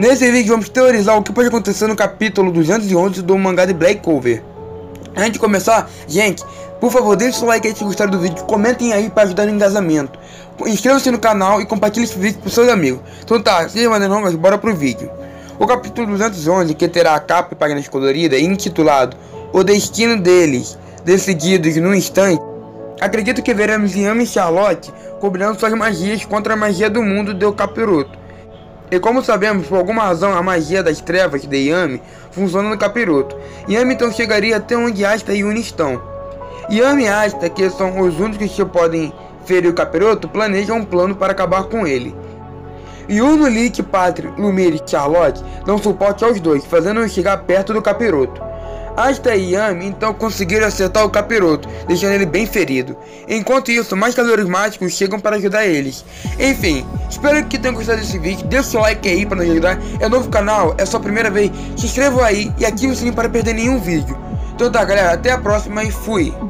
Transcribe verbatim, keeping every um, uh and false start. Nesse vídeo vamos teorizar o que pode acontecer no capítulo duzentos e onze do mangá de Black Clover. Antes de começar, gente, por favor, deixe seu like aí se gostaram do vídeo, comentem aí para ajudar no engajamento. Inscreva-se no canal e compartilhe esse vídeo com seus amigos. Então tá, sem mais delongas, bora pro vídeo. O capítulo duzentos e onze, que terá a capa e páginas coloridas, intitulado O Destino Deles, decididos num instante, acredito que veremos Yami e Charlotte combinando suas magias contra a magia do mundo do Capiroto. E como sabemos, por alguma razão, a magia das trevas de Yami funciona no Capiroto. Yami então chegaria até onde Asta e Yuno estão. Yami e Asta, que são os únicos que podem ferir o Capiroto, planejam um plano para acabar com ele. Yuno Lick, Patry, Lumir e Charlotte dão suporte aos dois, fazendo-os chegar perto do Capiroto. Asta e Yami então conseguiram acertar o Capiroto, deixando ele bem ferido. Enquanto isso, mais calouros mágicos chegam para ajudar eles. Enfim, espero que tenham gostado desse vídeo, deixa o like aí para nos ajudar. É novo canal, é só a primeira vez, se inscreva aí e ative o sininho para perder nenhum vídeo. Então tá galera, até a próxima e fui!